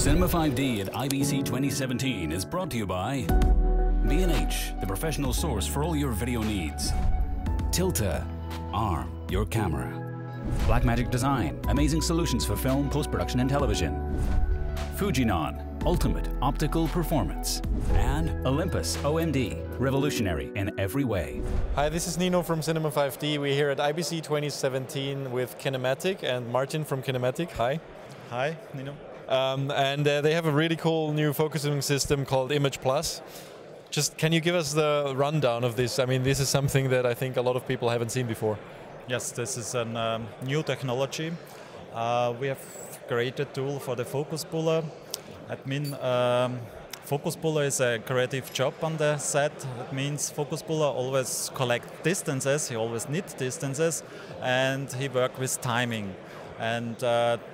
Cinema 5D at IBC 2017 is brought to you by B&H, the professional source for all your video needs. Tilta, arm your camera. Blackmagic Design, amazing solutions for film, post-production and television. Fujinon, ultimate optical performance. And Olympus OMD, revolutionary in every way. Hi, this is Nino from Cinema 5D. We're here at IBC 2017 with Qinematiq and Martin from Qinematiq. Hi. Hi, Nino. They have a really cool new focusing system called Image+. Just can you give us the rundown of this? I mean, this is something that I think a lot of people haven't seen before. Yes, this is a new technology. We have created a tool for the focus puller. That means focus puller is a creative job on the set. It means focus puller always collect distances, he always needs distances, and he works with timing. And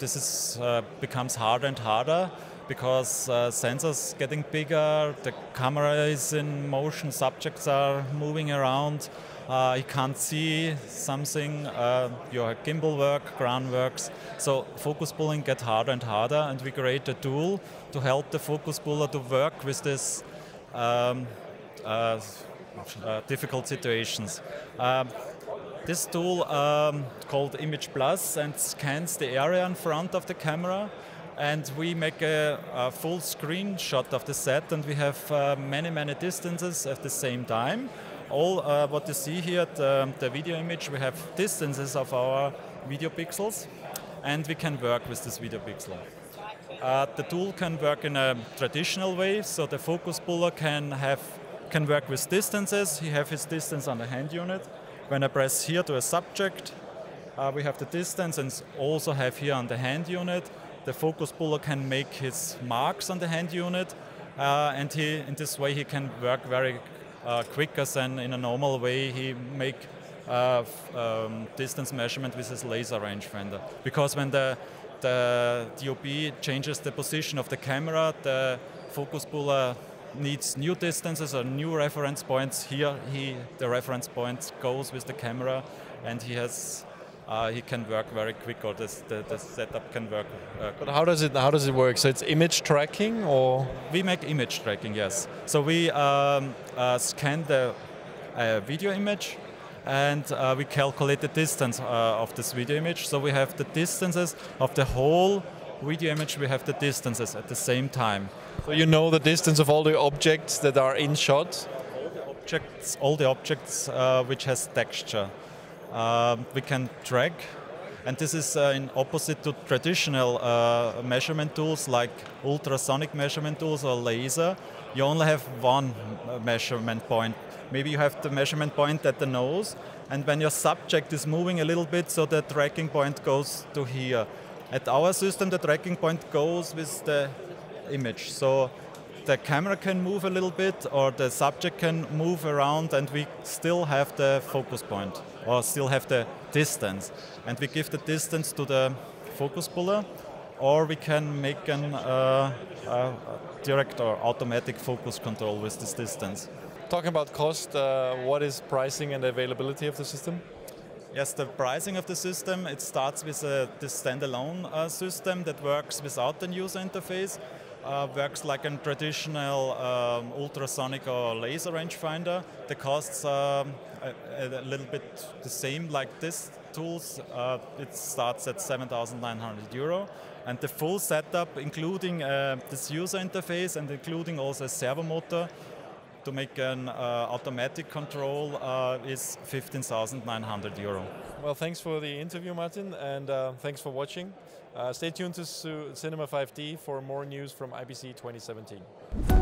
this is, becomes harder and harder because sensors getting bigger, the camera is in motion, subjects are moving around, you can't see something, your gimbal work, ground works. So focus pulling gets harder and harder, and we create a tool to help the focus puller to work with this difficult situations. This tool called Image+ and scans the area in front of the camera, and we make a full screenshot of the set, and we have many distances at the same time. All what you see here, the video image, we have distances of our video pixels, and we can work with this video pixel. The tool can work in a traditional way, so the focus puller can work with distances. He has his distance on the hand unit. When I press here to a subject, we have the distance, and also have here on the hand unit. The focus puller can make his marks on the hand unit, and in this way he can work very quicker than in a normal way. He make distance measurement with his laser rangefinder, because when the DOP changes the position of the camera, the focus puller needs new distances or new reference points. Here, the reference point goes with the camera, and he has. He can work very quick, or the setup can work. But how does it work? So it's image tracking, or we make image tracking. Yes. So we scan the video image, and we calculate the distance of this video image. So we have the distances of the whole video image. We have the distances at the same time. So you know the distance of all the objects that are in shot. All the objects which has texture. We can track, and this is in opposite to traditional measurement tools like ultrasonic measurement tools or laser. You only have one measurement point. Maybe you have the measurement point at the nose, and when your subject is moving a little bit, so the tracking point goes to here. At our system, the tracking point goes with the image. So the camera can move a little bit, or the subject can move around, and we still have the focus point, or still have the distance. And we give the distance to the focus puller, or we can make an direct or automatic focus control with this distance. Talking about cost, what is pricing and availability of the system? Yes, the pricing of the system, it starts with this standalone system that works without the user interface. Works like a traditional ultrasonic or laser rangefinder. The costs are a little bit the same like this tools. It starts at 7,900 euro. And the full setup, including this user interface and including also a servo motor to make an automatic control, is 15,900 euro. Well, thanks for the interview, Martin, and thanks for watching. Stay tuned to Cinema 5D for more news from IBC 2017.